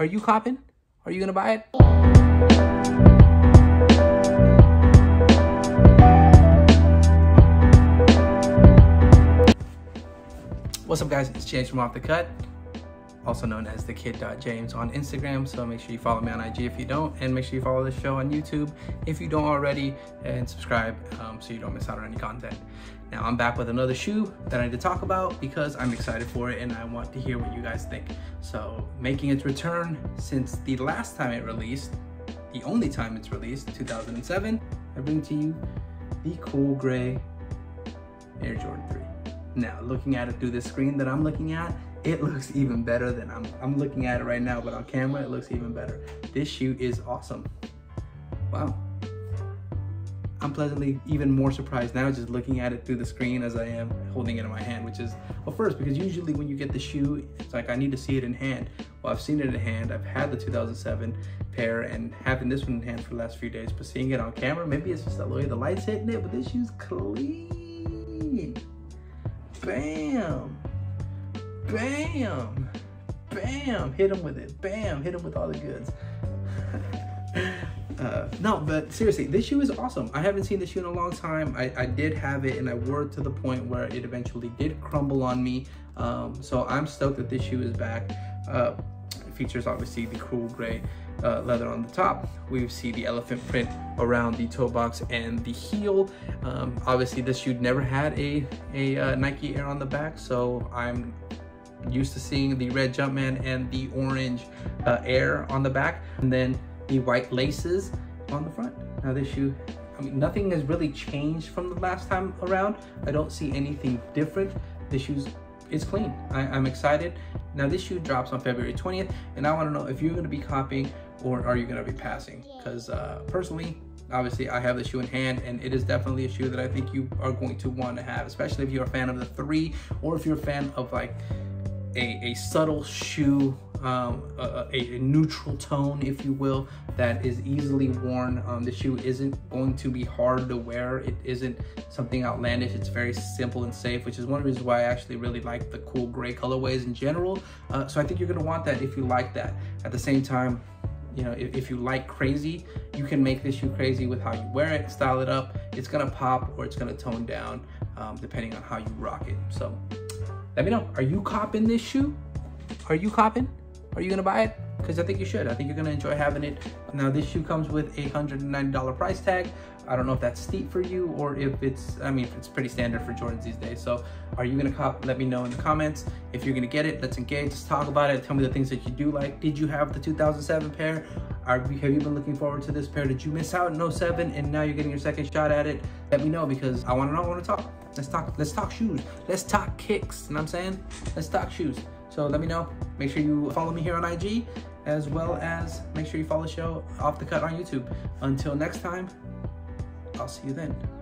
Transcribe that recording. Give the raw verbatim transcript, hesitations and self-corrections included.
Are you copping? Are you gonna buy it? What's up, guys? It's James from Off The Cut, also known as The Kid James on Instagram. So make sure you follow me on I G if you don't, and make sure you follow this show on YouTube if you don't already, and subscribe um, so you don't miss out on any content. Now I'm back with another shoe that I need to talk about because I'm excited for it and I want to hear what you guys think. So making its return since the last time it released, the only time it's released, two thousand seven, I bring to you the Cool Gray Air Jordan three. Now looking at it through the screen that I'm looking at, it looks even better than I'm, I'm looking at it right now, but on camera, it looks even better. This shoe is awesome. Wow. I'm pleasantly even more surprised now just looking at it through the screen as I am holding it in my hand, which is a first, because usually when you get the shoe, it's like, I need to see it in hand. Well, I've seen it in hand. I've had the two thousand seven pair and having this one in hand for the last few days, but seeing it on camera, maybe it's just the way the light's hitting it, but this shoe's clean. Bam. Bam, bam, hit him with it. Bam, hit him with all the goods. uh, no, but seriously, this shoe is awesome. I haven't seen this shoe in a long time. I, I did have it and I wore it to the point where it eventually did crumble on me. Um, so I'm stoked that this shoe is back. Uh, it features obviously the cool gray uh, leather on the top. We see the elephant print around the toe box and the heel. Um, obviously this shoe never had a, a uh, Nike Air on the back, so I'm used to seeing the red Jumpman and the orange uh, Air on the back, and then the white laces on the front. Now this shoe, I mean, nothing has really changed from the last time around. I don't see anything different. This shoe's it's clean. I, I'm excited. Now this shoe drops on February twentieth, and I want to know if you're going to be copying or are you going to be passing? Because uh, personally, obviously I have the shoe in hand and it is definitely a shoe that I think you are going to want to have, especially if you're a fan of the three or if you're a fan of like A, a subtle shoe, um, a, a neutral tone, if you will, that is easily worn. Um, the shoe isn't going to be hard to wear. It isn't something outlandish. It's very simple and safe, which is one of the reasons why I actually really like the cool gray colorways in general. Uh, so I think you're going to want that if you like that. At the same time, you know, if, if you like crazy, you can make this shoe crazy with how you wear it, style it up. It's going to pop or it's going to tone down um, depending on how you rock it. So let me know, are you copping this shoe? Are you copping? Are you gonna buy it? Because I think you should. I think you're gonna enjoy having it. Now this shoe comes with a one hundred ninety dollar price tag. I don't know if that's steep for you or if it's, I mean, it's pretty standard for Jordans these days. So are you gonna cop? Let me know in the comments. If you're gonna get it, let's engage, let's talk about it. Tell me the things that you do like. Did you have the two thousand seven pair? Are, have you been looking forward to this pair? Did you miss out in oh seven and now you're getting your second shot at it? Let me know, because I wanna know, I wanna talk. Let's talk, let's talk shoes. Let's talk kicks, you know what I'm saying? Let's talk shoes. So let me know. Make sure you follow me here on I G, as well as make sure you follow the show Off The Cut on YouTube. Until next time, I'll see you then.